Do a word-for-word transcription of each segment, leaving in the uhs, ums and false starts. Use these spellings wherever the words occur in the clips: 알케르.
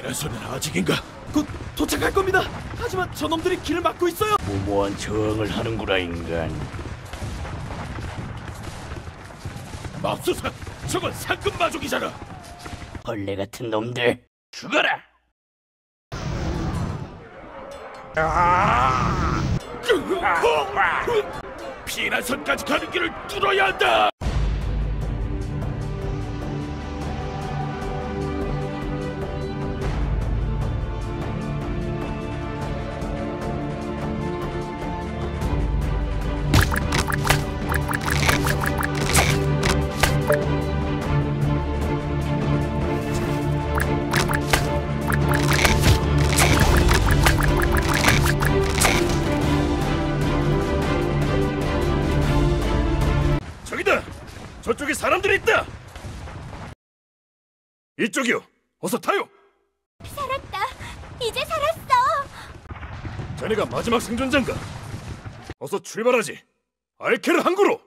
피난소는 아직인가? 곧 도착할 겁니다. 하지만 저놈들이 길을 막고 있어요. 무모한 저항을 하는구나, 인간. 맙소사, 저건 상급 마족이잖아. 벌레 같은 놈들, 죽어라. 아! 피난선까지 가는 길을 뚫어야 한다. 저쪽에 사람들이 있다! 이쪽이요! 어서 타요! 살았다! 이제 살았어! 자네가 마지막 생존자인가? 어서 출발하지! 알케르 항구로!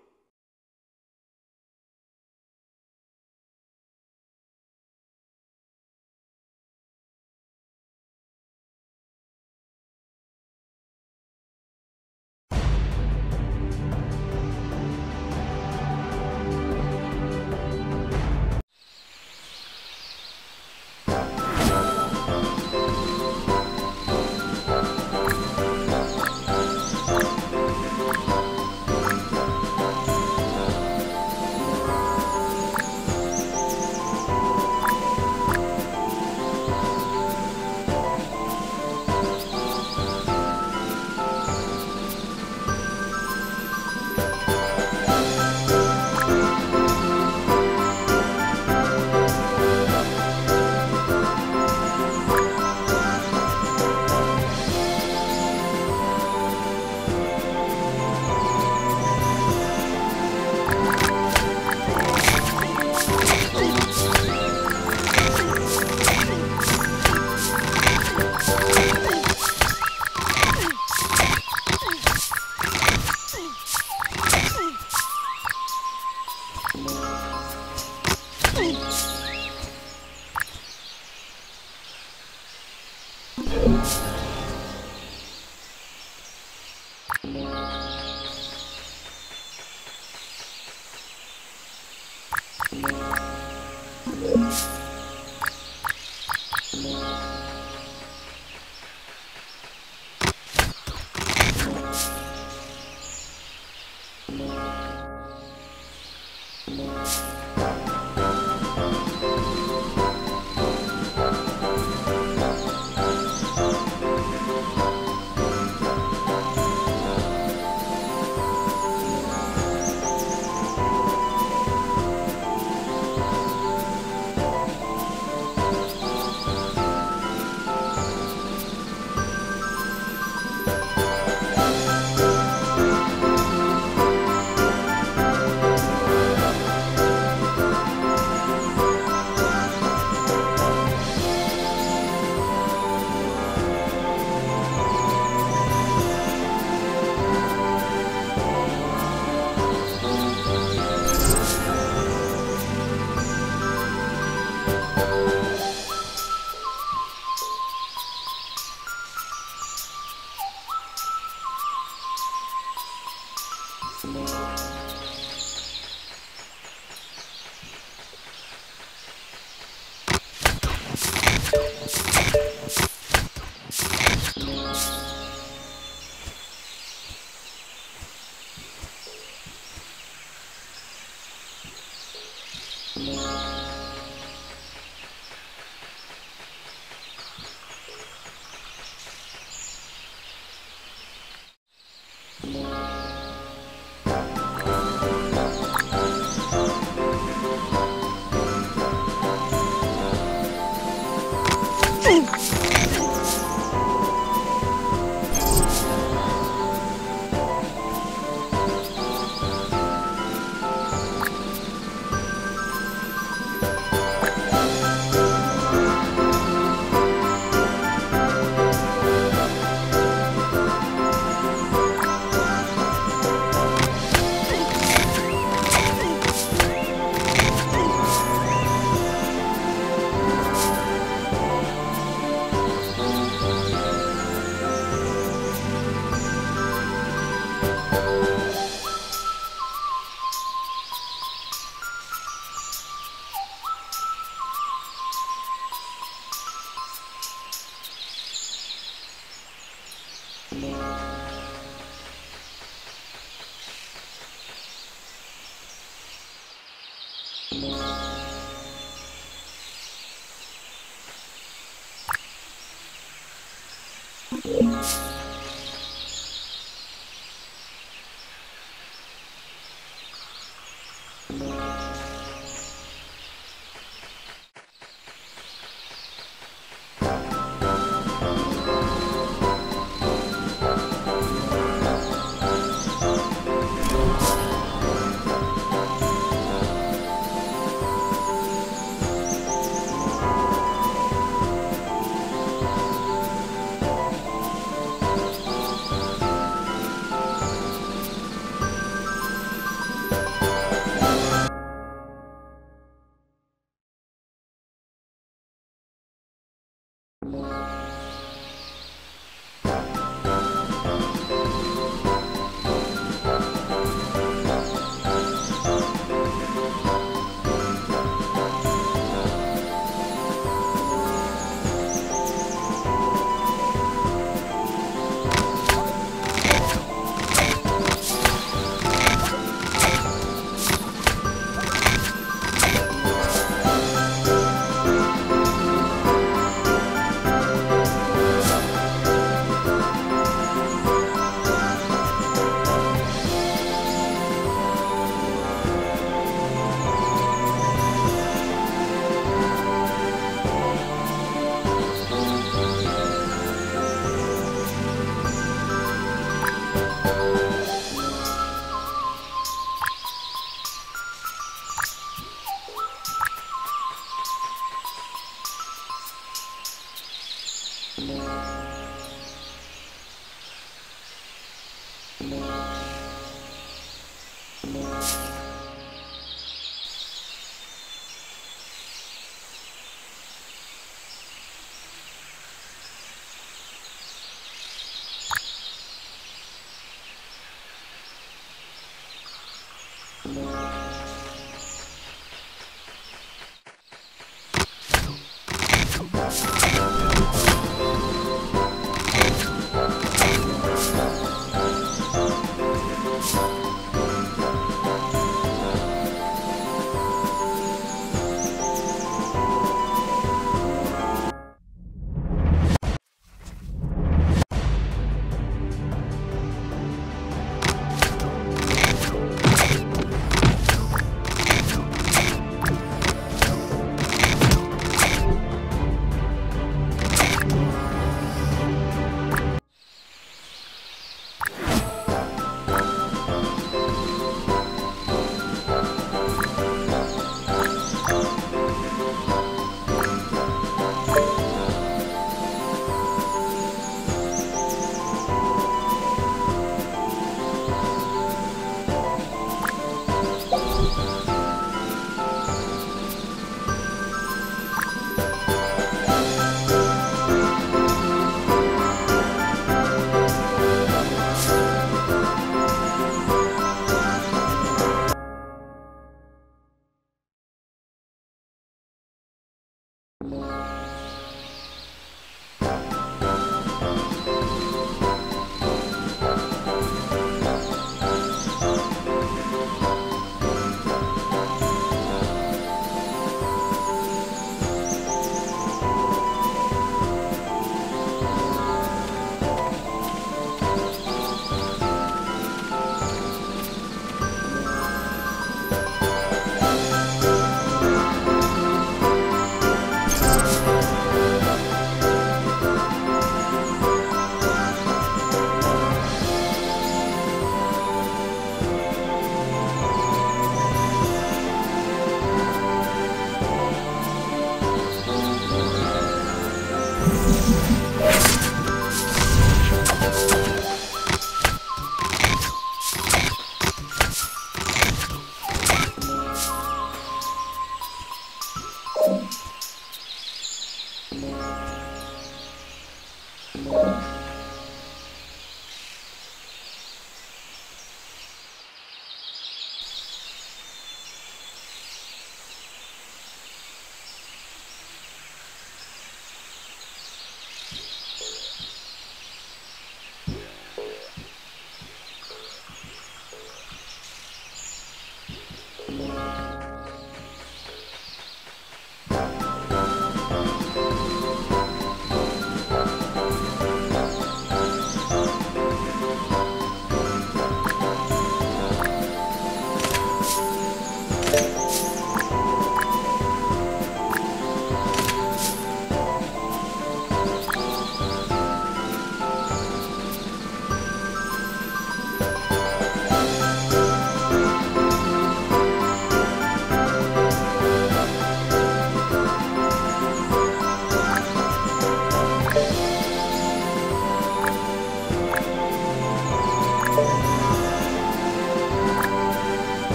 Yeah.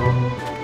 Thank you.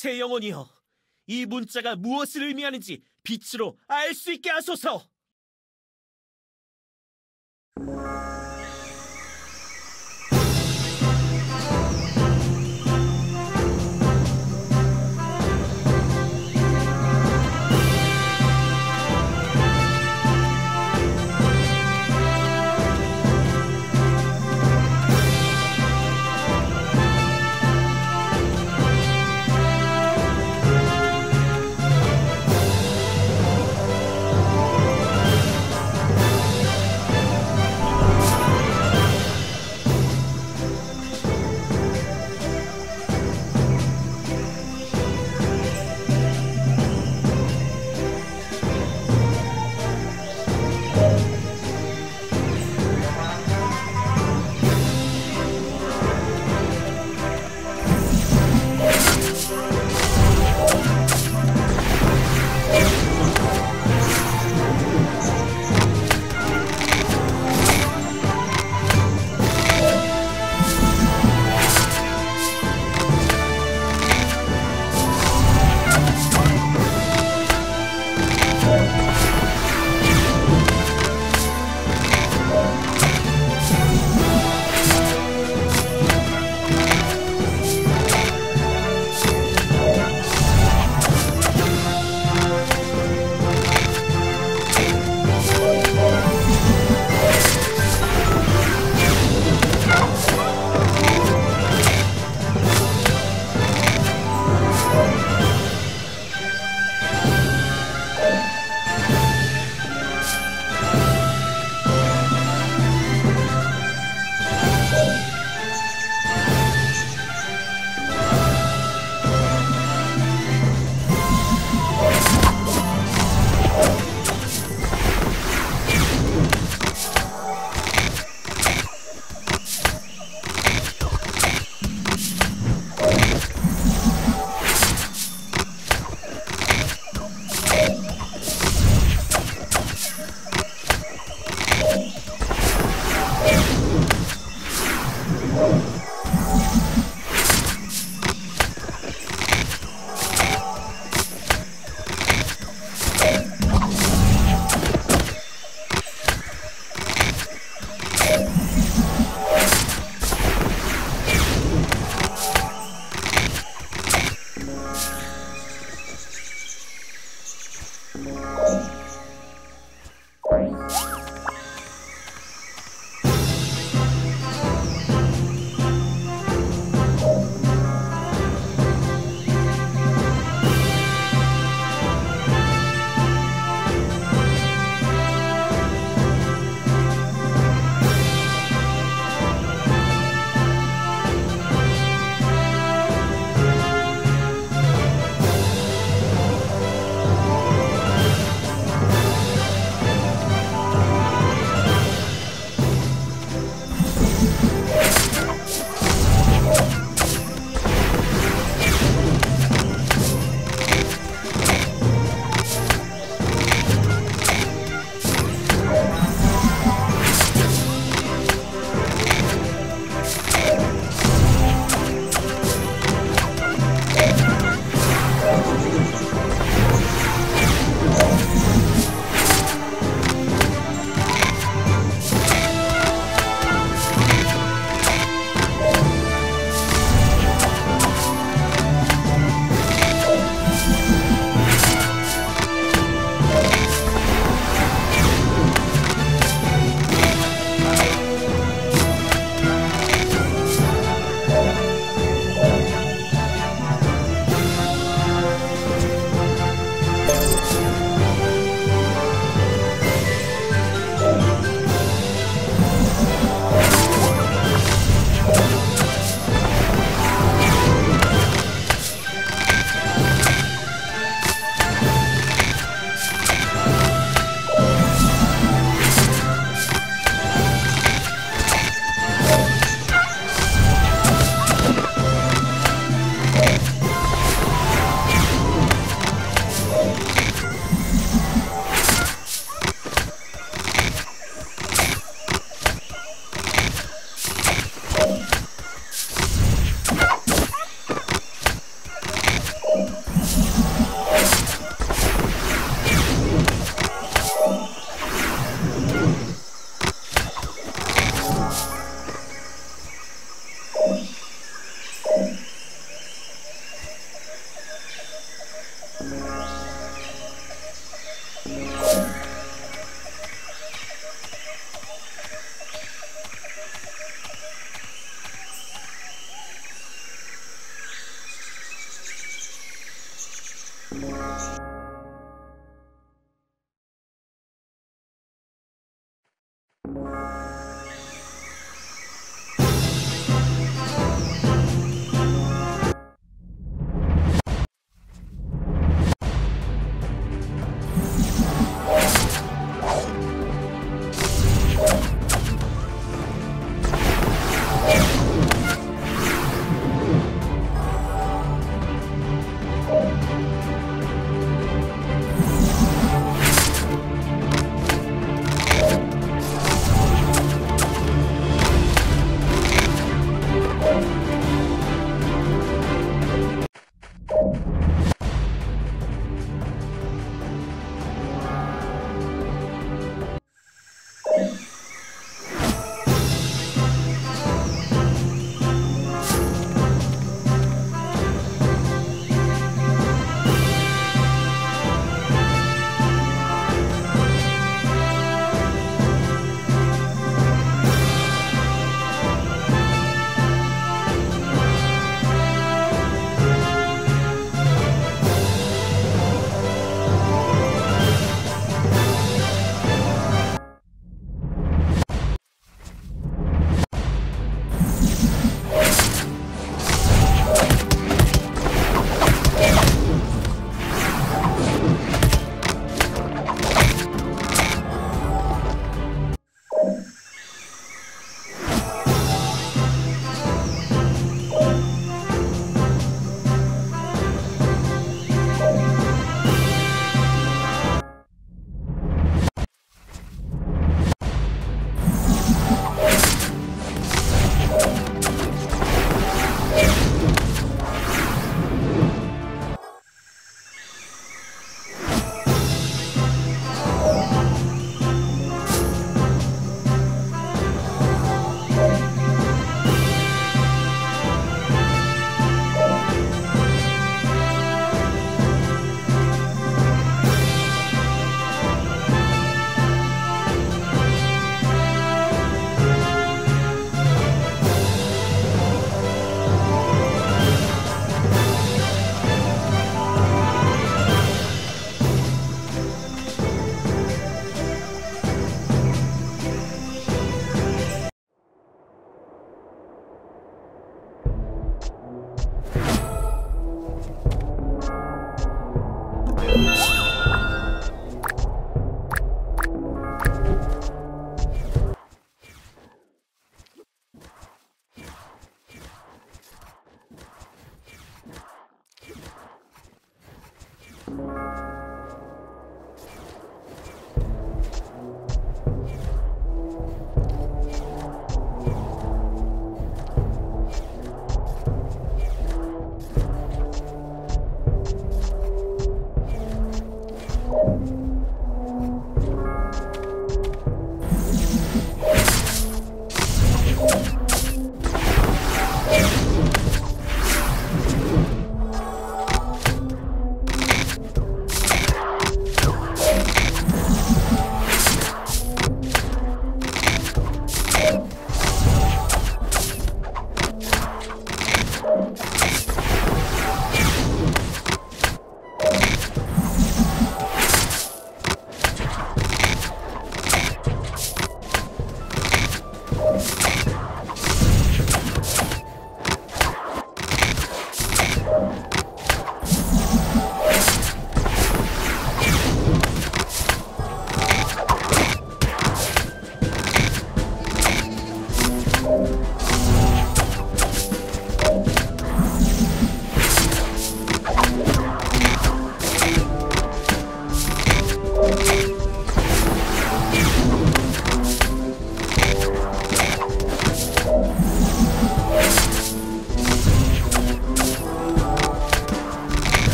제 영혼이여, 이 문자가 무엇을 의미하는지 빛으로 알 수 있게 하소서!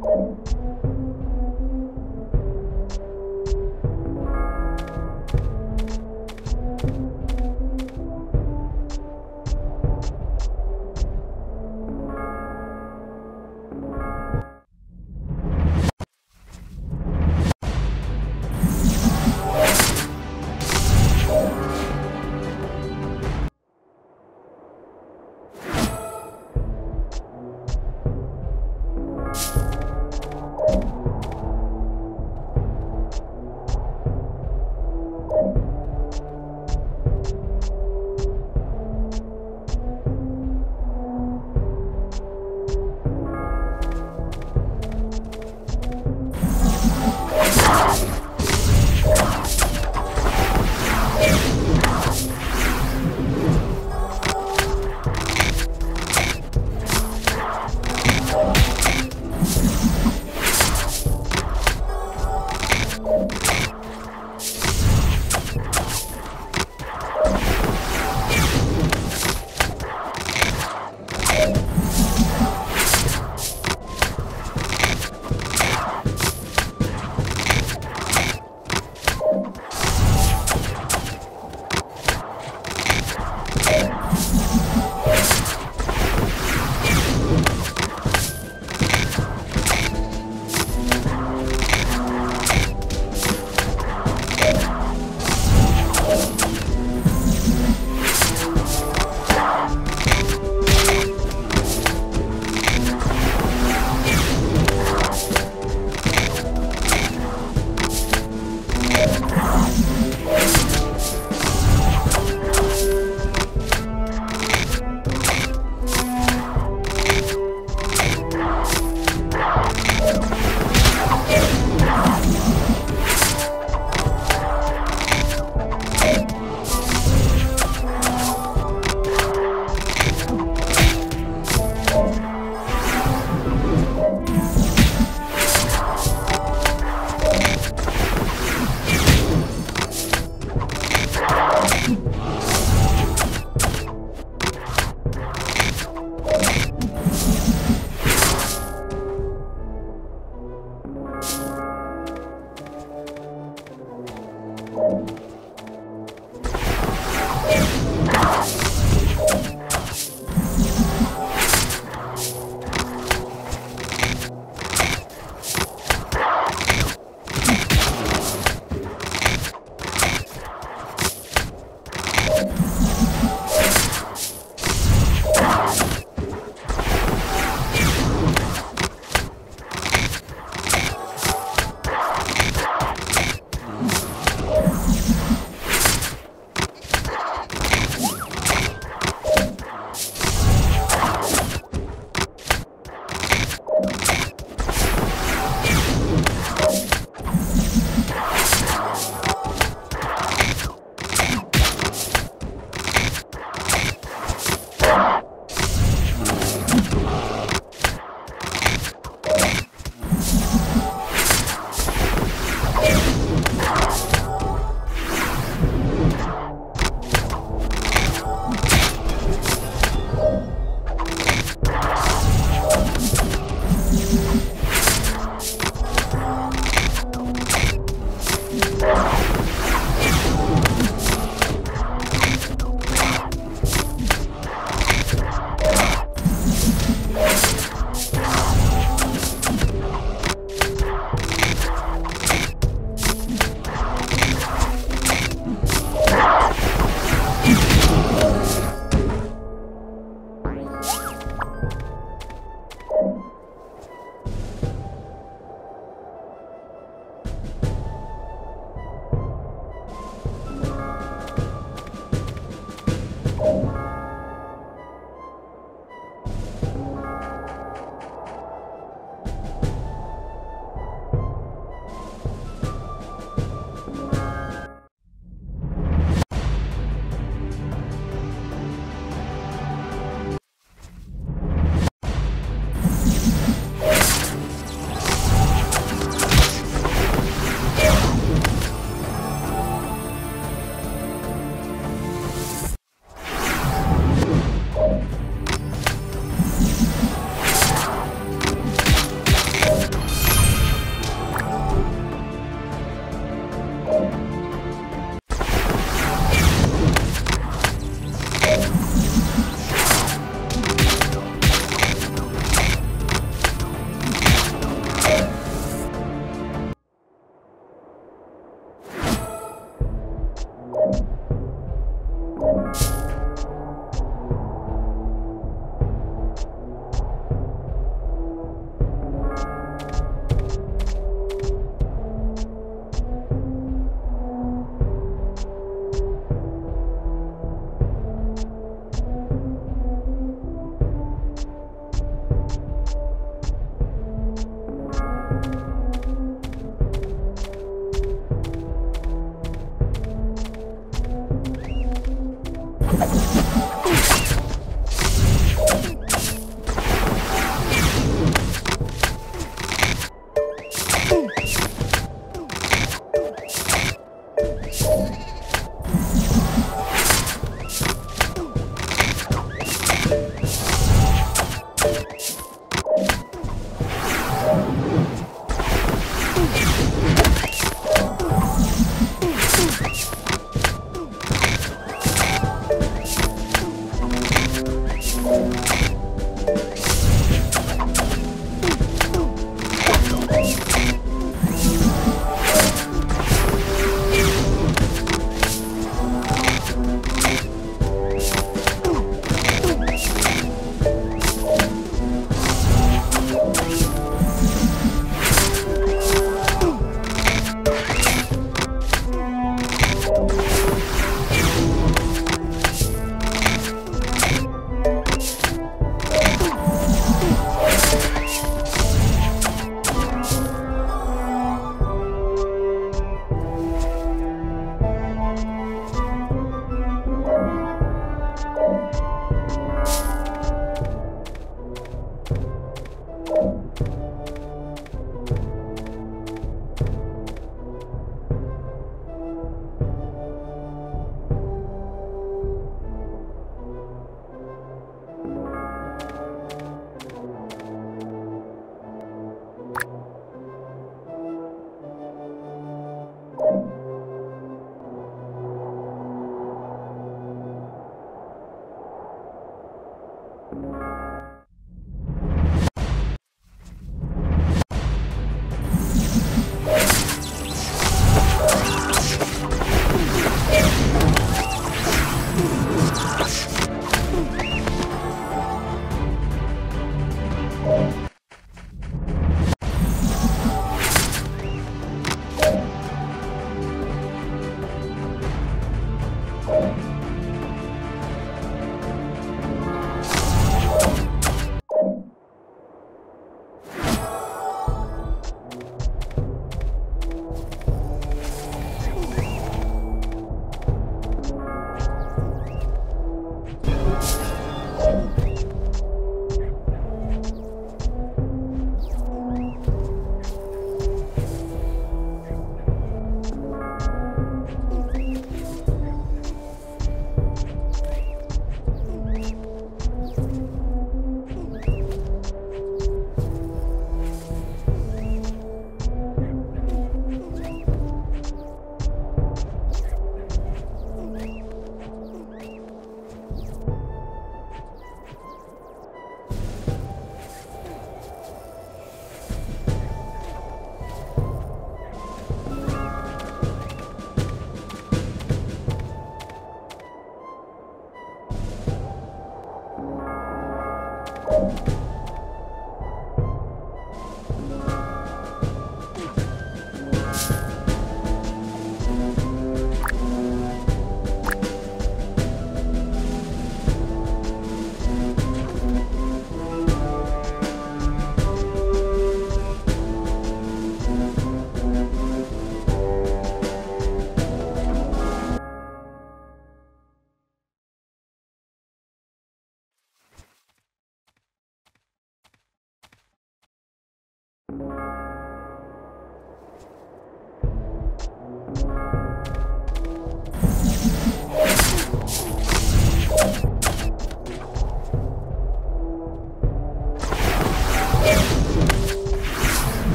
You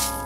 You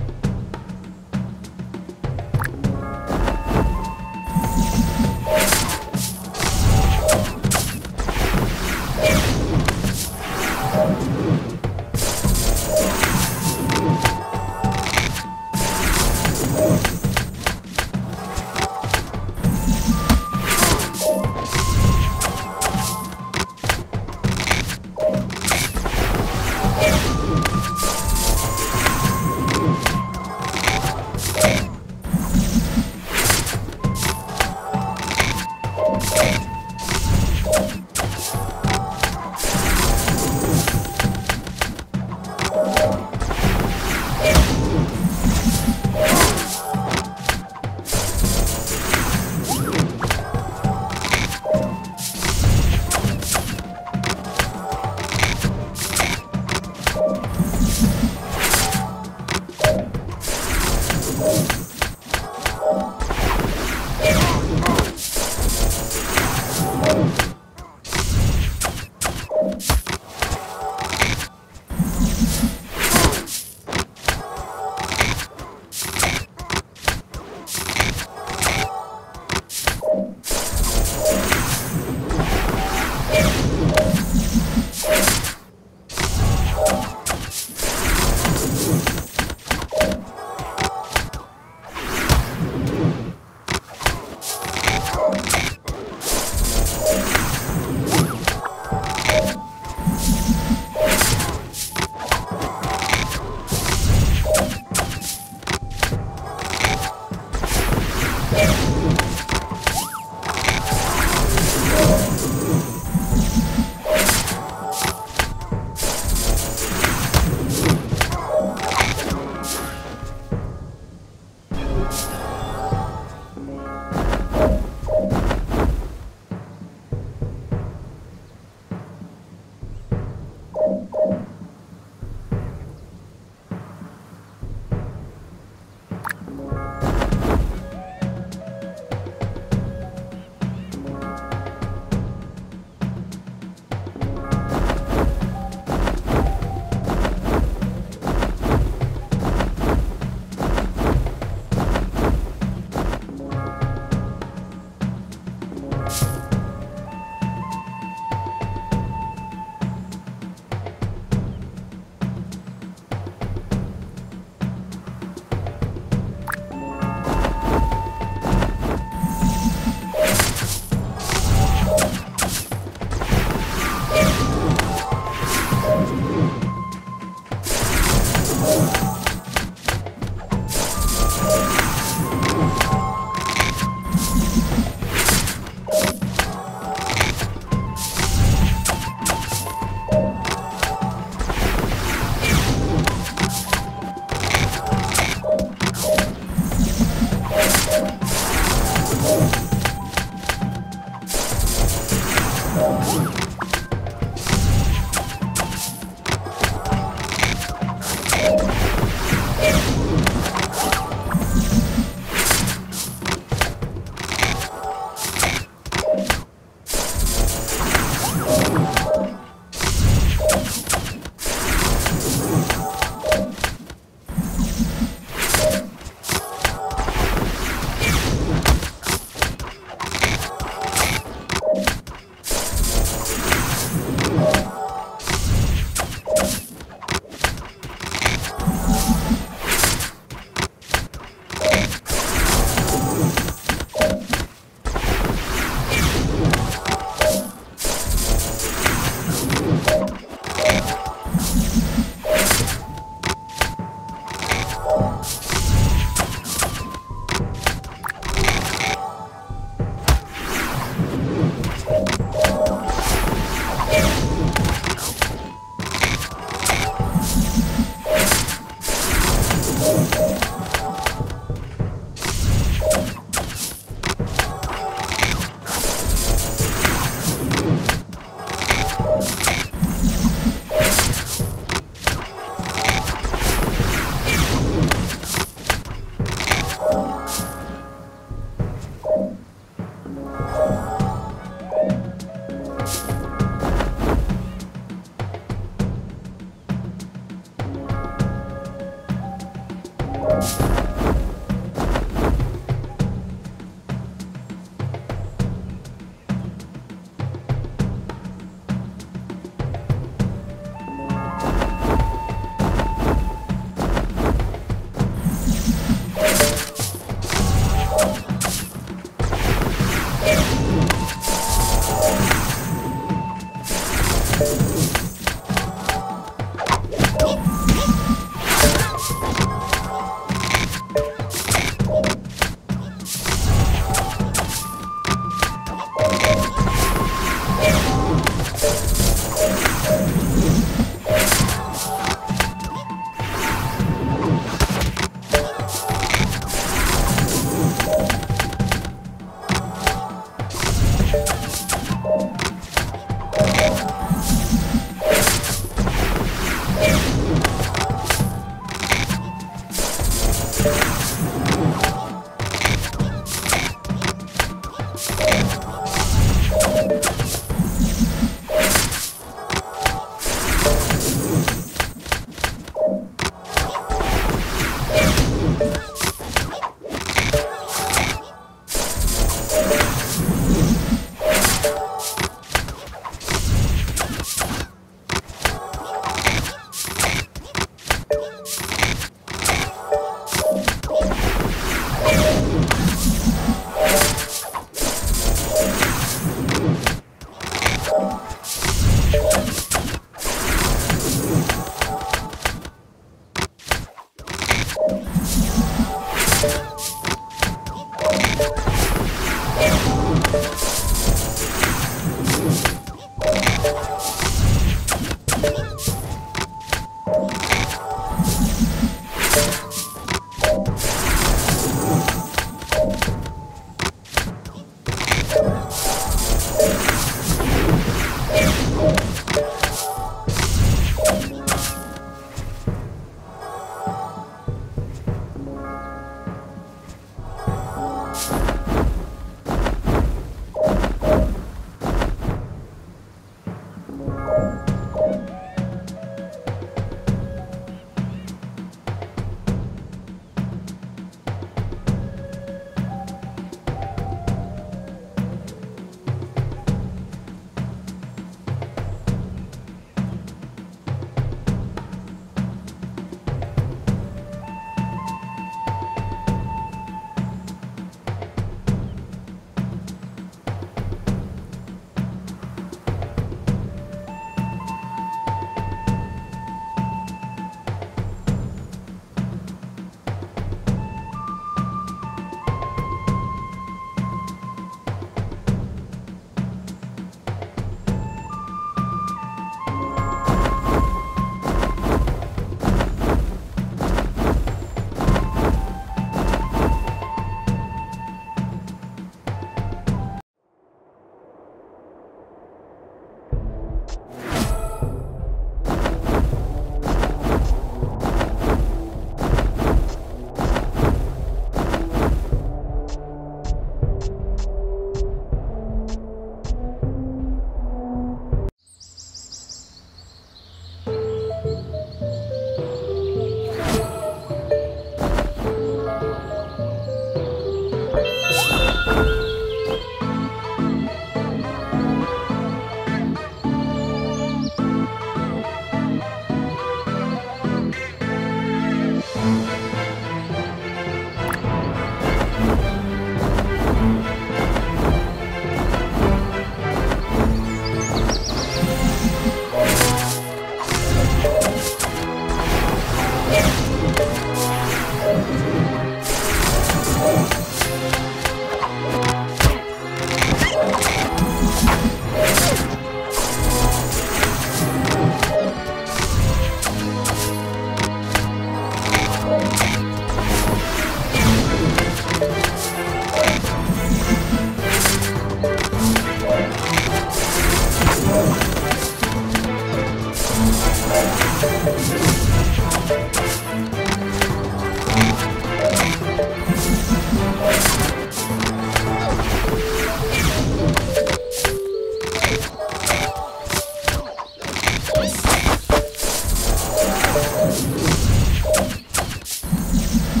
You